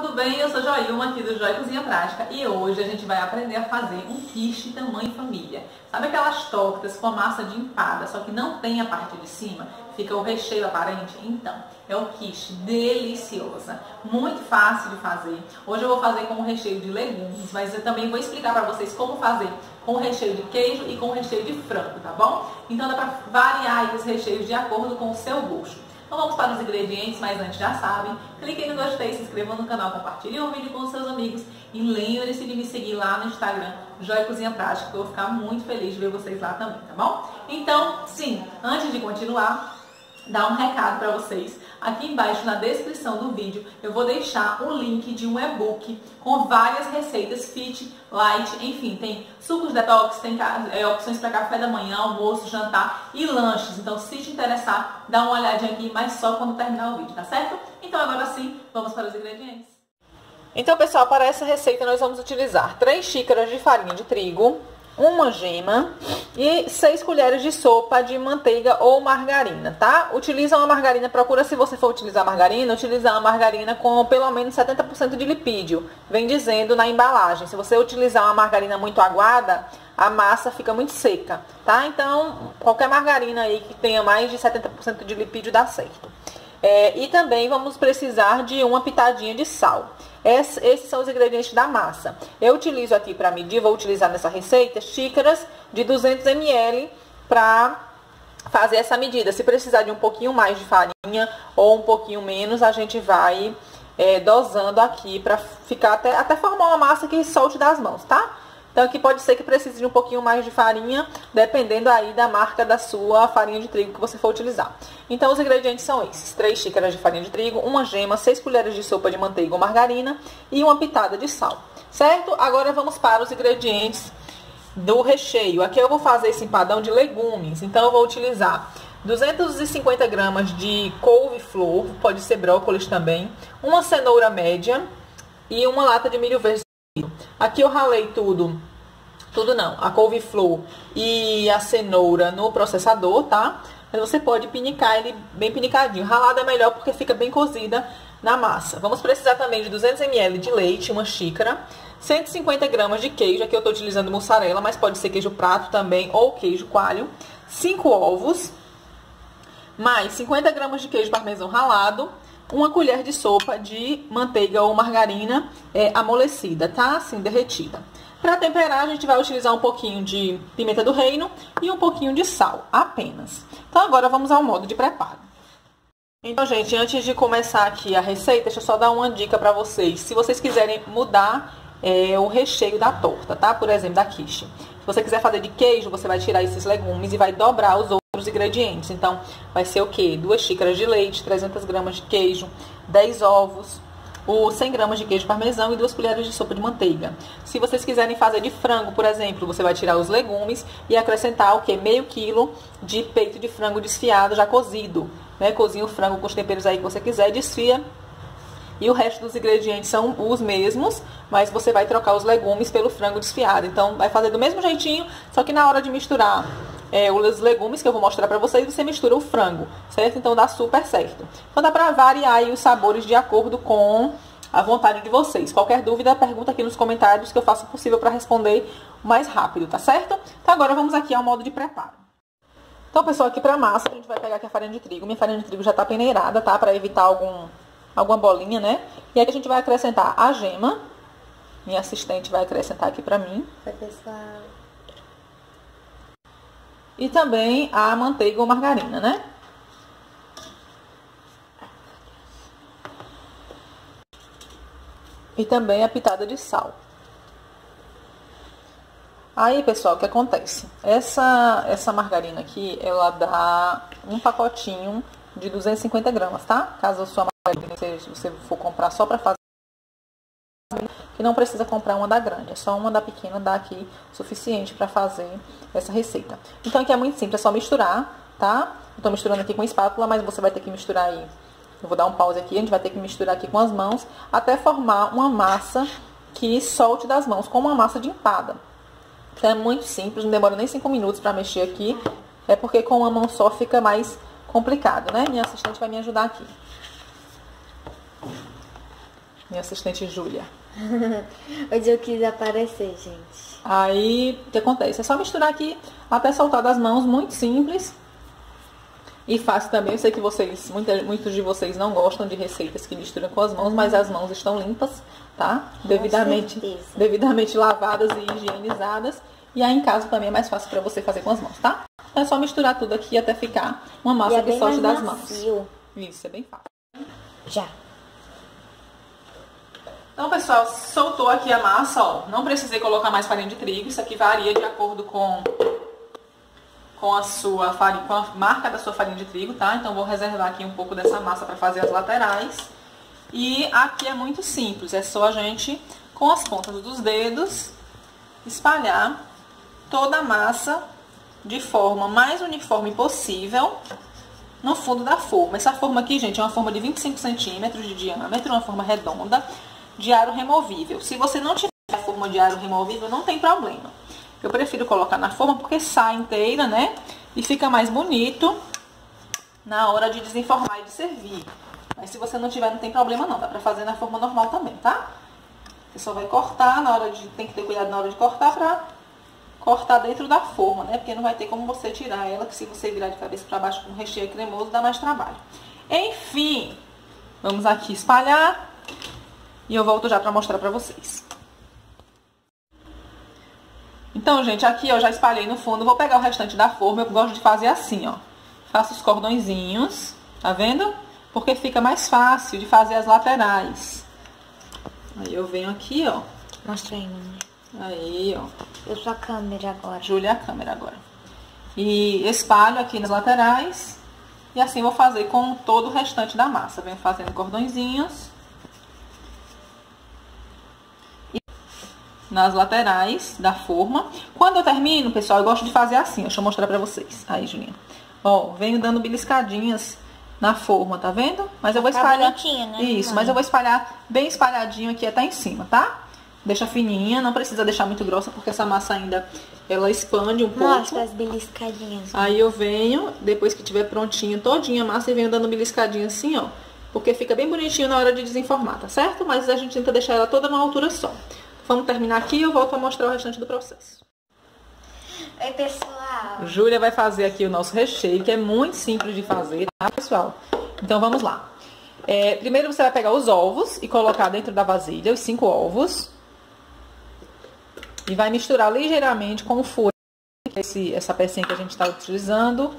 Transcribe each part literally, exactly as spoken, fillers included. tudo bem? Eu sou Joilma aqui do Joi Cozinha Prática e hoje a gente vai aprender a fazer um quiche tamanho família. Sabe aquelas tortas com a massa de empada, só que não tem a parte de cima? Fica o recheio aparente? Então, é o quiche deliciosa, muito fácil de fazer. Hoje eu vou fazer com o recheio de legumes, mas eu também vou explicar para vocês como fazer com recheio de queijo e com recheio de frango, tá bom? Então dá para variar os recheios de acordo com o seu gosto. Então vamos para os ingredientes, mas antes já sabem, cliquem no gostei, se inscrevam no canal, compartilhem o vídeo com os seus amigos e lembrem-se de me seguir lá no Instagram, Joi Cozinha Prática, que eu vou ficar muito feliz de ver vocês lá também, tá bom? Então, sim, antes de continuar, dá um recado para vocês. Aqui embaixo na descrição do vídeo eu vou deixar o link de um e-book com várias receitas fit, light, enfim, tem sucos detox, tem é, opções para café da manhã, almoço, jantar e lanches. Então, se te interessar, dá uma olhadinha aqui, mas só quando terminar o vídeo, tá certo? Então, agora sim, vamos para os ingredientes. Então, pessoal, para essa receita nós vamos utilizar três xícaras de farinha de trigo, uma gema e seis colheres de sopa de manteiga ou margarina, tá? Utiliza uma margarina, procura, se você for utilizar margarina, utilizar uma margarina com pelo menos setenta por cento de lipídio, vem dizendo na embalagem. Se você utilizar uma margarina muito aguada, a massa fica muito seca, tá? Então, qualquer margarina aí que tenha mais de setenta por cento de lipídio dá certo. É, e também vamos precisar de uma pitadinha de sal. Esses são os ingredientes da massa. Eu utilizo aqui para medir, vou utilizar nessa receita, xícaras de duzentos mililitros para fazer essa medida. Se precisar de um pouquinho mais de farinha ou um pouquinho menos, a gente vai é, dosando aqui para ficar até, até formar uma massa que solte das mãos, tá? Então aqui pode ser que precise de um pouquinho mais de farinha, dependendo aí da marca da sua farinha de trigo que você for utilizar. Então os ingredientes são esses: três xícaras de farinha de trigo, uma gema, seis colheres de sopa de manteiga ou margarina e uma pitada de sal, certo? Agora vamos para os ingredientes do recheio. Aqui eu vou fazer esse empadão de legumes, então eu vou utilizar duzentos e cinquenta gramas de couve-flor, pode ser brócolis também, uma cenoura média e uma lata de milho verde. Aqui eu ralei tudo, tudo não, a couve-flor e a cenoura no processador, tá? Mas você pode pinicar ele bem pinicadinho. Ralado é melhor porque fica bem cozida na massa. Vamos precisar também de duzentos mililitros de leite, uma xícara, cento e cinquenta gramas de queijo, aqui eu tô utilizando mussarela, mas pode ser queijo prato também ou queijo coalho, cinco ovos, mais cinquenta gramas de queijo parmesão ralado, uma colher de sopa de manteiga ou margarina é, amolecida, tá? Assim, derretida. Para temperar, a gente vai utilizar um pouquinho de pimenta do reino e um pouquinho de sal, apenas. Então, agora vamos ao modo de preparo. Então, gente, antes de começar aqui a receita, deixa eu só dar uma dica para vocês. Se vocês quiserem mudar é, o recheio da torta, tá? Por exemplo, da quiche. Se você quiser fazer de queijo, você vai tirar esses legumes e vai dobrar os outros os ingredientes. Então, vai ser o que? Duas xícaras de leite, trezentas gramas de queijo, dez ovos, ou cem gramas de queijo parmesão e duas colheres de sopa de manteiga. Se vocês quiserem fazer de frango, por exemplo, você vai tirar os legumes e acrescentar o que? Meio quilo de peito de frango desfiado, já cozido, né? Cozinha o frango com os temperos aí que você quiser, desfia. E o resto dos ingredientes são os mesmos, mas você vai trocar os legumes pelo frango desfiado. Então, vai fazer do mesmo jeitinho, só que na hora de misturar É, os legumes que eu vou mostrar pra vocês, você mistura o frango, certo? Então dá super certo. Então dá pra variar aí os sabores de acordo com a vontade de vocês. Qualquer dúvida, pergunta aqui nos comentários que eu faço o possível pra responder mais rápido, tá certo? Então agora vamos aqui ao modo de preparo. Então, pessoal, aqui pra massa a gente vai pegar aqui a farinha de trigo. Minha farinha de trigo já tá peneirada, tá? Pra evitar algum, alguma bolinha, né? E aí a gente vai acrescentar a gema. Minha assistente vai acrescentar aqui pra mim. Oi, pessoal. E também a manteiga ou margarina, né? E também a pitada de sal. Aí, pessoal, o que acontece? Essa, essa margarina aqui, ela dá um pacotinho de duzentos e cinquenta gramas, tá? Caso a sua margarina, se você for comprar só pra fazer, que não precisa comprar uma da grande, é só uma da pequena, dá aqui suficiente para fazer essa receita. Então aqui é muito simples, é só misturar, tá? Eu tô misturando aqui com espátula, mas você vai ter que misturar aí, eu vou dar um pause aqui, a gente vai ter que misturar aqui com as mãos, até formar uma massa que solte das mãos, como uma massa de empada. Então é muito simples, não demora nem cinco minutos para mexer aqui, é porque com uma mão só fica mais complicado, né? Minha assistente vai me ajudar aqui. minha assistente Júlia. Hoje eu quis aparecer, gente. Aí, o que acontece? É só misturar aqui até soltar das mãos, muito simples. E fácil também, eu sei que vocês, muita, muitos de vocês não gostam de receitas que misturam com as mãos, mas as mãos estão limpas, tá? Devidamente, devidamente lavadas e higienizadas. E aí em casa também é mais fácil pra você fazer com as mãos, tá? É só misturar tudo aqui até ficar uma massa é que solte das macio. mãos. Isso, é bem fácil. Já. Então, pessoal, soltou aqui a massa, ó. Não precisei colocar mais farinha de trigo. Isso aqui varia de acordo com, com, a, sua farinha, com a marca da sua farinha de trigo, tá? Então, vou reservar aqui um pouco dessa massa para fazer as laterais. E aqui é muito simples. É só a gente, com as pontas dos dedos, espalhar toda a massa de forma mais uniforme possível no fundo da forma. Essa forma aqui, gente, é uma forma de vinte e cinco centímetros de diâmetro, uma forma redonda, de aro removível. Se você não tiver a forma de aro removível, não tem problema. Eu prefiro colocar na forma porque sai inteira, né? E fica mais bonito na hora de desenformar e de servir. Mas se você não tiver, não tem problema não. Dá pra fazer na forma normal também, tá? Você só vai cortar na hora de... Tem que ter cuidado na hora de cortar pra cortar dentro da forma, né? Porque não vai ter como você tirar ela, que se você virar de cabeça pra baixo com recheio cremoso, dá mais trabalho. Enfim, vamos aqui espalhar. E eu volto já pra mostrar pra vocês. Então, gente, aqui eu já espalhei no fundo. Vou pegar o restante da forma. Eu gosto de fazer assim, ó. Faço os cordõezinhos, tá vendo? Porque fica mais fácil de fazer as laterais. Aí eu venho aqui, ó. Mostra aí, menina. Aí, ó. Eu sou a câmera agora. Júlia é a câmera agora. E espalho aqui nas laterais. E assim vou fazer com todo o restante da massa. Venho fazendo cordõezinhos nas laterais da forma. Quando eu termino, pessoal, eu gosto de fazer assim. Deixa eu mostrar pra vocês. Aí, Julinha. Ó, venho dando beliscadinhas na forma, tá vendo? Mas eu vou espalhar... Tá bonitinha, né? Isso, mas eu vou espalhar bem espalhadinho aqui até em cima, tá? Deixa fininha, não precisa deixar muito grossa, porque essa massa ainda, ela expande um pouco. Mostra as beliscadinhas. Aí eu venho, depois que tiver prontinho todinha a massa, e venho dando beliscadinha assim, ó. Porque fica bem bonitinho na hora de desenformar, tá certo? Mas a gente tenta deixar ela toda numa altura só. Vamos terminar aqui e eu volto a mostrar o restante do processo. Oi, pessoal! Júlia vai fazer aqui o nosso recheio, que é muito simples de fazer, tá, pessoal? Então, vamos lá. É, primeiro, você vai pegar os ovos e colocar dentro da vasilha, os cinco ovos. E vai misturar ligeiramente com o furo, esse, essa pecinha que a gente está utilizando.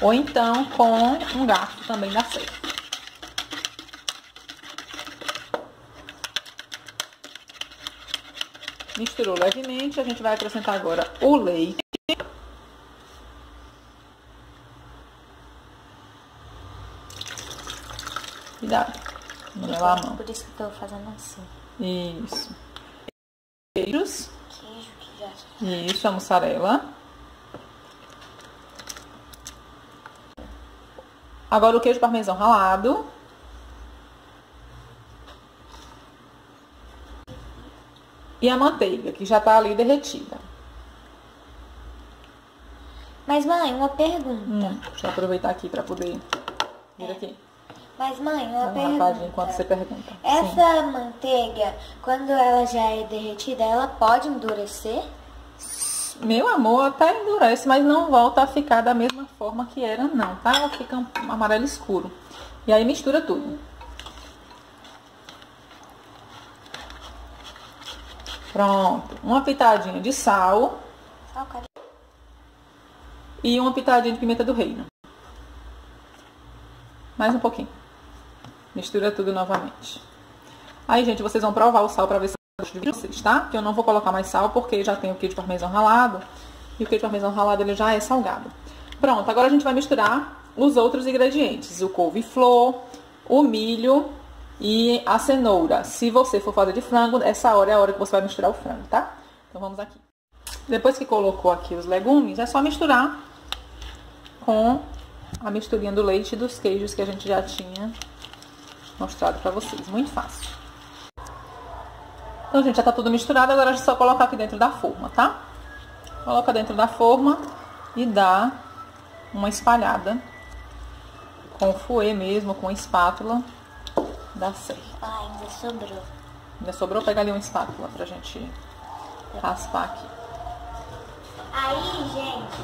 Ou então, com um garfo também dá certo. Misturou levemente, a gente vai acrescentar agora o leite. Cuidado, não levar a mão. Por isso que eu tô fazendo assim. Isso. Queijos. Queijo que já. Isso, a mussarela. Agora o queijo parmesão ralado. E a manteiga, que já tá ali derretida. Mas, mãe, uma pergunta. Hum, deixa eu aproveitar aqui pra poder vir é. aqui. Mas, mãe, uma Dá pergunta. Uma enquanto você pergunta. Essa Sim. manteiga, quando ela já é derretida, ela pode endurecer? Meu amor, até endurece, mas não volta a ficar da mesma forma que era, não, tá? Ela fica um amarelo escuro. E aí mistura tudo. Pronto, uma pitadinha de sal e uma pitadinha de pimenta do reino. Mais um pouquinho. Mistura tudo novamente. Aí, gente, vocês vão provar o sal pra ver se gosto de vocês, tá? Que eu não vou colocar mais sal porque já tem o queijo parmesão ralado. E o queijo parmesão ralado, ele já é salgado. Pronto, agora a gente vai misturar os outros ingredientes. O couve-flor, o milho... E a cenoura, se você for fazer de frango, essa hora é a hora que você vai misturar o frango, tá? Então, vamos aqui. Depois que colocou aqui os legumes, é só misturar com a misturinha do leite e dos queijos que a gente já tinha mostrado pra vocês. Muito fácil. Então, gente, já tá tudo misturado, agora é só colocar aqui dentro da forma, tá? Coloca dentro da forma e dá uma espalhada com o fouet mesmo, com a espátula. dá certo. Ah, ainda sobrou. Ainda sobrou? Pega ali uma espátula pra gente raspar aqui. Aí, gente,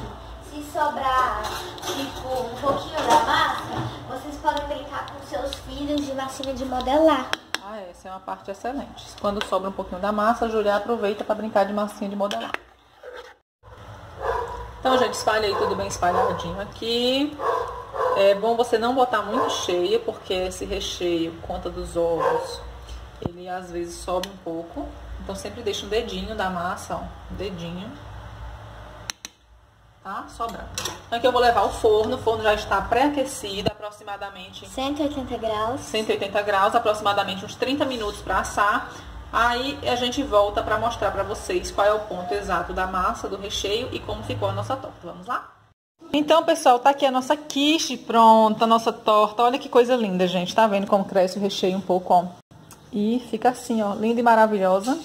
se sobrar, tipo, um pouquinho da massa, vocês podem brincar com seus filhos de massinha de modelar. Ah, essa é uma parte excelente. Quando sobra um pouquinho da massa, a Julia aproveita pra brincar de massinha de modelar. Então, gente, espalha aí tudo bem espalhadinho aqui. É bom você não botar muito cheia, porque esse recheio, por conta dos ovos, ele às vezes sobe um pouco. Então sempre deixa um dedinho da massa, ó, um dedinho, tá? Sobrando. Então aqui eu vou levar ao forno, o forno já está pré-aquecido, aproximadamente... cento e oitenta graus. cento e oitenta graus, aproximadamente uns trinta minutos para assar. Aí a gente volta para mostrar para vocês qual é o ponto exato da massa, do recheio e como ficou a nossa torta. Vamos lá? Então, pessoal, tá aqui a nossa quiche pronta, a nossa torta. Olha que coisa linda, gente. Tá vendo como cresce o recheio um pouco, ó? E fica assim, ó, linda e maravilhosa.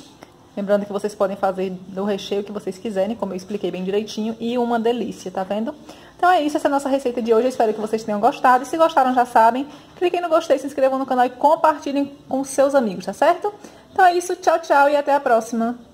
Lembrando que vocês podem fazer do recheio que vocês quiserem, como eu expliquei bem direitinho. E uma delícia, tá vendo? Então é isso, essa é a nossa receita de hoje. Eu espero que vocês tenham gostado. E se gostaram, já sabem, cliquem no gostei, se inscrevam no canal e compartilhem com seus amigos, tá certo? Então é isso, tchau, tchau e até a próxima.